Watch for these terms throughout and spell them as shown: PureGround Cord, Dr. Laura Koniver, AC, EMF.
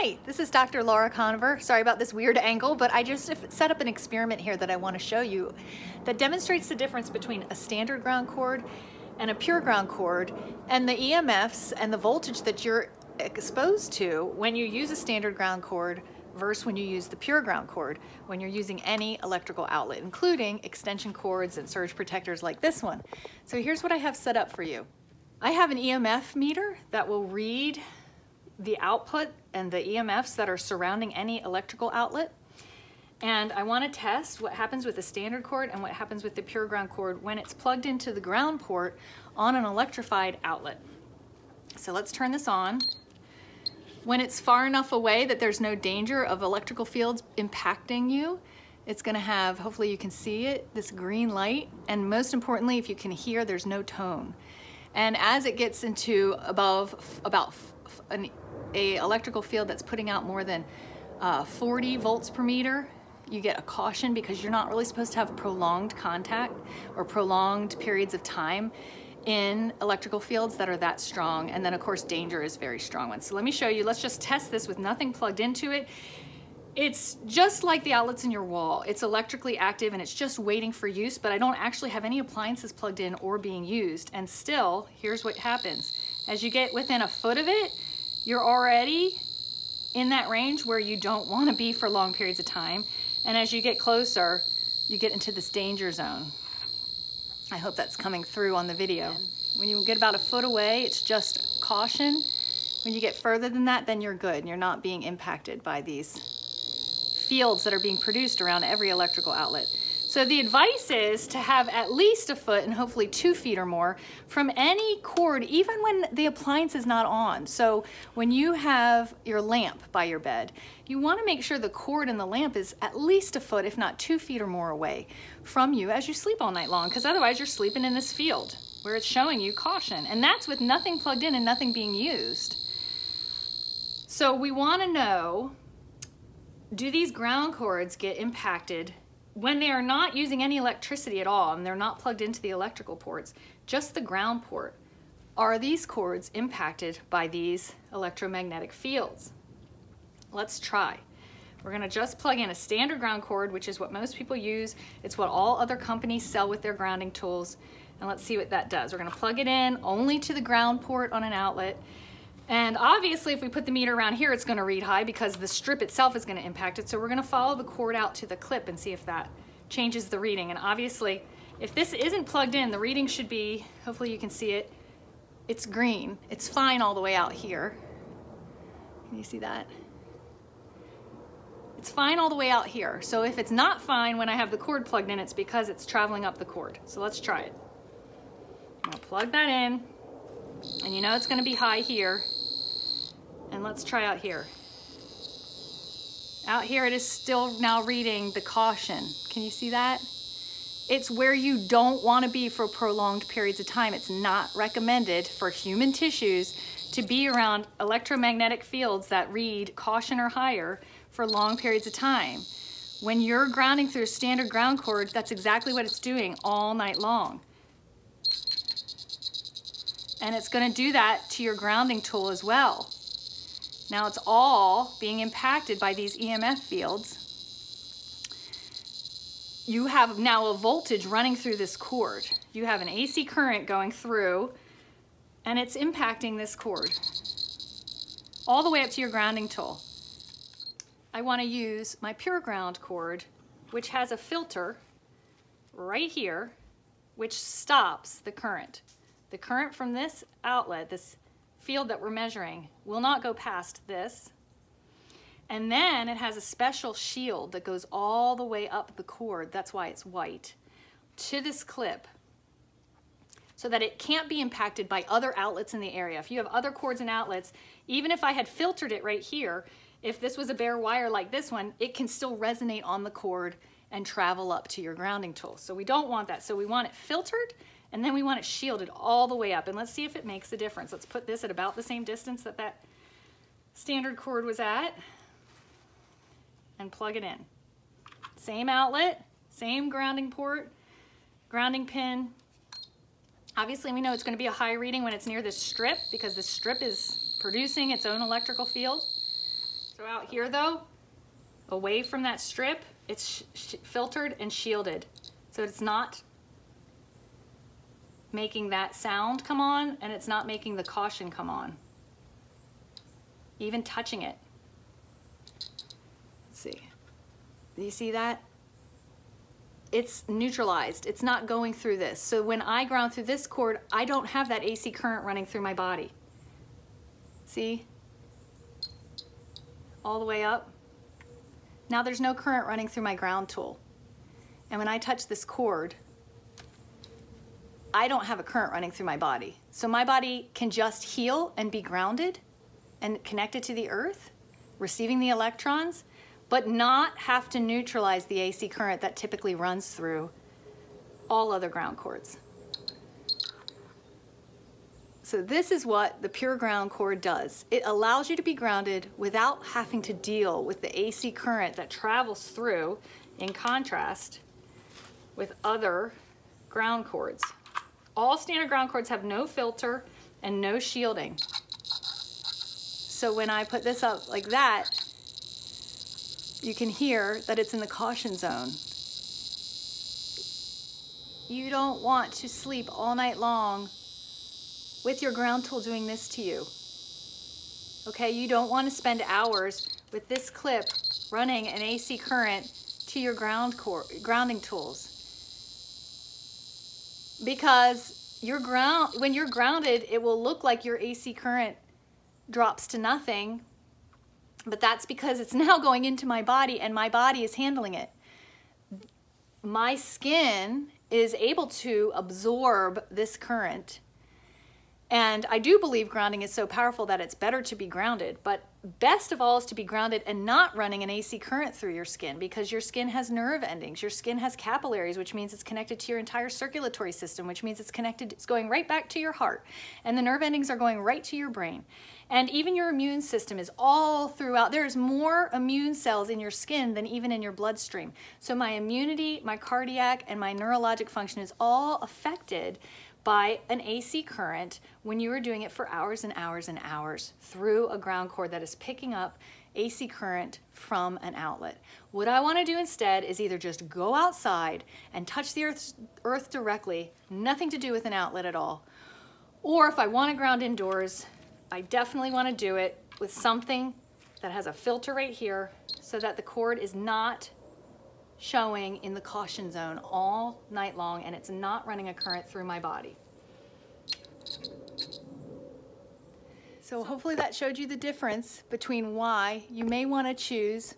Hi, this is Dr. Laura Koniver. Sorry about this weird angle, but I just set up an experiment here that I want to show you that demonstrates the difference between a standard ground cord and a pure ground cord and the EMFs and the voltage that you're exposed to when you use a standard ground cord versus when you use the pure ground cord when you're using any electrical outlet, including extension cords and surge protectors like this one. So here's what I have set up for you. I have an EMF meter that will read the output and the EMFs that are surrounding any electrical outlet. And I want to test what happens with the standard cord and what happens with the pure ground cord when it's plugged into the ground port on an electrified outlet. So let's turn this on. When it's far enough away that there's no danger of electrical fields impacting you, it's going to have, hopefully you can see it, this green light. And most importantly, if you can hear, there's no tone. And as it gets into about an electrical field that's putting out more than 40 volts per meter, you get a caution because you're not really supposed to have prolonged contact or prolonged periods of time in electrical fields that are that strong. And then of course, danger is very strong one. So let me show you, let's just test this with nothing plugged into it. It's just like the outlets in your wall. It's electrically active and it's just waiting for use, but I don't actually have any appliances plugged in or being used. And still, here's what happens. As you get within a foot of it, you're already in that range where you don't want to be for long periods of time. And as you get closer, you get into this danger zone. I hope that's coming through on the video. When you get about a foot away, it's just caution. When you get further than that, then you're good and you're not being impacted by these fields that are being produced around every electrical outlet. So the advice is to have at least a foot and hopefully 2 feet or more from any cord, even when the appliance is not on. So when you have your lamp by your bed, you want to make sure the cord and the lamp is at least a foot, if not 2 feet or more away from you as you sleep all night long, because otherwise you're sleeping in this field where it's showing you caution. And that's with nothing plugged in and nothing being used. So we want to know, do these ground cords get impacted when they are not using any electricity at all and they're not plugged into the electrical ports, just the ground port? Are these cords impacted by these electromagnetic fields? Let's try. We're gonna just plug in a standard ground cord, which is what most people use. It's what all other companies sell with their grounding tools. And let's see what that does. We're gonna plug it in only to the ground port on an outlet. And obviously if we put the meter around here, it's gonna read high because the strip itself is gonna impact it. So we're gonna follow the cord out to the clip and see if that changes the reading. And obviously, if this isn't plugged in, the reading should be, hopefully you can see it, it's green. It's fine all the way out here. Can you see that? It's fine all the way out here. So if it's not fine when I have the cord plugged in, it's because it's traveling up the cord. So let's try it. I'm gonna plug that in. And you know it's gonna be high here. And let's try out here. Out here it is still now reading the caution. Can you see that? It's where you don't want to be for prolonged periods of time. It's not recommended for human tissues to be around electromagnetic fields that read caution or higher for long periods of time. When you're grounding through a standard ground cord, that's exactly what it's doing all night long. And it's going to do that to your grounding tool as well. Now it's all being impacted by these EMF fields. You have now a voltage running through this cord. You have an AC current going through and it's impacting this cord all the way up to your grounding tool. I want to use my PureGround cord, which has a filter right here, which stops the current. The current from this outlet, this field that we're measuring, will not go past this. And then it has a special shield that goes all the way up the cord, that's why it's white, to this clip so that it can't be impacted by other outlets in the area. If you have other cords and outlets, even if I had filtered it right here, if this was a bare wire like this one, it can still resonate on the cord and travel up to your grounding tool. So we don't want that. So we want it filtered and then we want it shielded all the way up. And let's see if it makes a difference. Let's put this at about the same distance that that standard cord was at and plug it in. Same outlet, same grounding port, grounding pin. Obviously we know it's going to be a high reading when it's near this strip because this strip is producing its own electrical field. So out here though, away from that strip, it's filtered and shielded. So it's not making that sound come on, and it's not making the caution come on. Even touching it. Let's see. Do you see that? It's neutralized. It's not going through this. So when I ground through this cord, I don't have that AC current running through my body. See? All the way up. Now there's no current running through my ground tool. And when I touch this cord, I don't have a current running through my body. So my body can just heal and be grounded and connected to the earth, receiving the electrons, but not have to neutralize the AC current that typically runs through all other ground cords. So this is what the PureGround Cord does. It allows you to be grounded without having to deal with the AC current that travels through, in contrast with other ground cords. All standard ground cords have no filter and no shielding. So when I put this up like that, you can hear that it's in the caution zone. You don't want to sleep all night long with your ground tool doing this to you. Okay, you don't want to spend hours with this clip running an AC current to your grounding tools. Because when you're grounded, it will look like your AC current drops to nothing, but that's because it's now going into my body and my body is handling it. My skin is able to absorb this current. And I do believe grounding is so powerful that it's better to be grounded, but best of all is to be grounded and not running an AC current through your skin, because your skin has nerve endings, your skin has capillaries, which means it's connected to your entire circulatory system, which means it's connected, it's going right back to your heart, and the nerve endings are going right to your brain. And even your immune system is all throughout. There's more immune cells in your skin than even in your bloodstream. So my immunity, my cardiac, and my neurologic function is all affected by an AC current when you are doing it for hours and hours and hours through a ground cord that is picking up AC current from an outlet. What I want to do instead is either just go outside and touch the earth directly, nothing to do with an outlet at all, or if I want to ground indoors, I definitely want to do it with something that has a filter right here so that the cord is not showing in the caution zone all night long and it's not running a current through my body. So hopefully that showed you the difference between why you may want to choose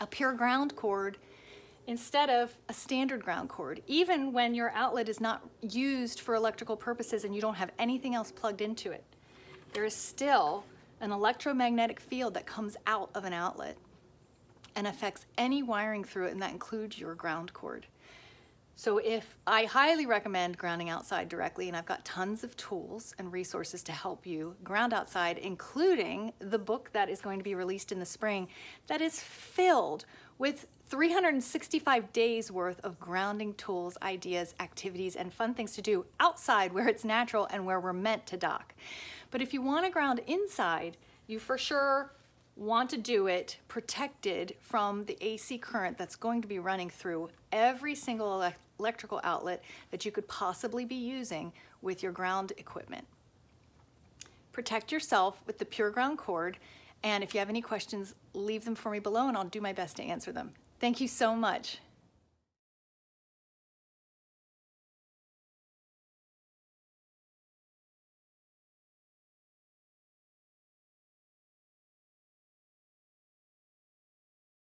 a PureGround Cord instead of a standard ground cord, even when your outlet is not used for electrical purposes and you don't have anything else plugged into it. There is still an electromagnetic field that comes out of an outlet and affects any wiring through it, and that includes your ground cord. So if I highly recommend grounding outside directly, and I've got tons of tools and resources to help you ground outside, including the book that is going to be released in the spring that is filled with 365 days worth of grounding tools, ideas, activities, and fun things to do outside where it's natural and where we're meant to dock. But if you want to ground inside, you for sure want to do it protected from the AC current that's going to be running through every single electrical outlet that you could possibly be using with your ground equipment. Protect yourself with the PureGround Cord, and if you have any questions, leave them for me below and I'll do my best to answer them. Thank you so much.